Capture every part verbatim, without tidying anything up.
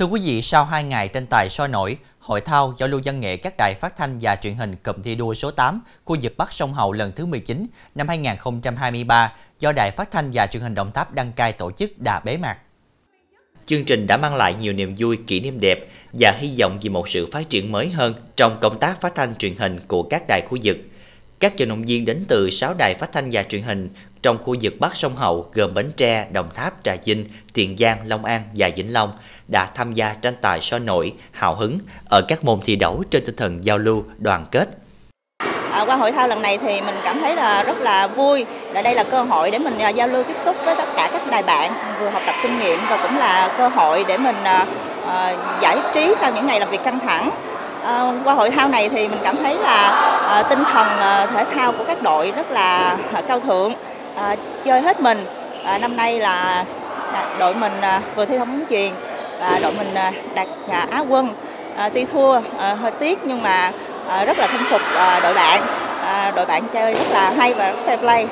Thưa quý vị, sau hai ngày tranh tài sôi nổi, Hội thao giao lưu văn nghệ các đài phát thanh và truyền hình cụm thi đua số tám khu vực Bắc Sông Hậu lần thứ mười chín năm hai nghìn không trăm hai mươi ba do Đài Phát thanh và Truyền hình Đồng Tháp đăng cai tổ chức đã bế mạc. Chương trình đã mang lại nhiều niềm vui, kỷ niệm đẹp và hy vọng về một sự phát triển mới hơn trong công tác phát thanh truyền hình của các đài khu vực. Các vận động viên đến từ sáu đài phát thanh và truyền hình trong khu vực Bắc Sông Hậu gồm Bến Tre, Đồng Tháp, Trà Vinh, Tiền Giang, Long An và Vĩnh Long đã tham gia tranh tài sôi nổi, hào hứng ở các môn thi đấu trên tinh thần giao lưu, đoàn kết. À, qua hội thao lần này thì mình cảm thấy là rất là vui. Ở đây là cơ hội để mình giao lưu tiếp xúc với tất cả các đài bạn, vừa học tập kinh nghiệm và cũng là cơ hội để mình à, giải trí sau những ngày làm việc căng thẳng. À, qua hội thao này thì mình cảm thấy là à, tinh thần à, thể thao của các đội rất là à, cao thượng, à, chơi hết mình. À, năm nay là à, đội mình à, vừa thi thống truyền và đội mình à, đạt à, á quân. À, tuy thua à, hơi tiếc nhưng mà à, rất là khâm phục à, đội bạn. À, đội bạn chơi rất là hay và rất fair play.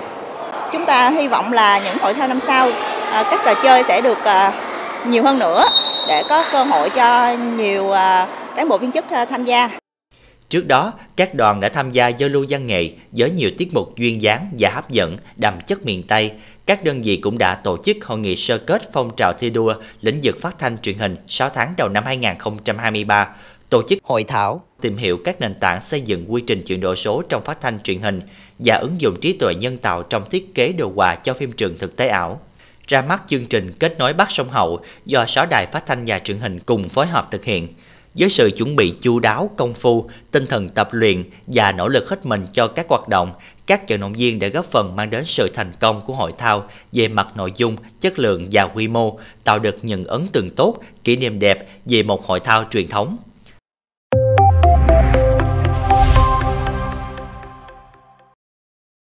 Chúng ta hy vọng là những hội thao năm sau à, các trò chơi sẽ được à, nhiều hơn nữa để có cơ hội cho nhiều à, cán bộ viên chức tham gia. Trước đó, các đoàn đã tham gia giao lưu văn nghệ với nhiều tiết mục duyên dáng và hấp dẫn đậm chất miền Tây. Các đơn vị cũng đã tổ chức hội nghị sơ kết phong trào thi đua lĩnh vực phát thanh truyền hình sáu tháng đầu năm hai nghìn không trăm hai mươi ba, tổ chức hội thảo tìm hiểu các nền tảng xây dựng quy trình chuyển đổi số trong phát thanh truyền hình và ứng dụng trí tuệ nhân tạo trong thiết kế đồ họa cho phim trường thực tế ảo. Ra mắt chương trình Kết nối Bắc Sông Hậu do sáu đài phát thanh và truyền hình cùng phối hợp thực hiện. Với sự chuẩn bị chu đáo, công phu, tinh thần tập luyện và nỗ lực hết mình cho các hoạt động, các vận động viên đã góp phần mang đến sự thành công của hội thao về mặt nội dung, chất lượng và quy mô, tạo được những ấn tượng tốt, kỷ niệm đẹp về một hội thao truyền thống.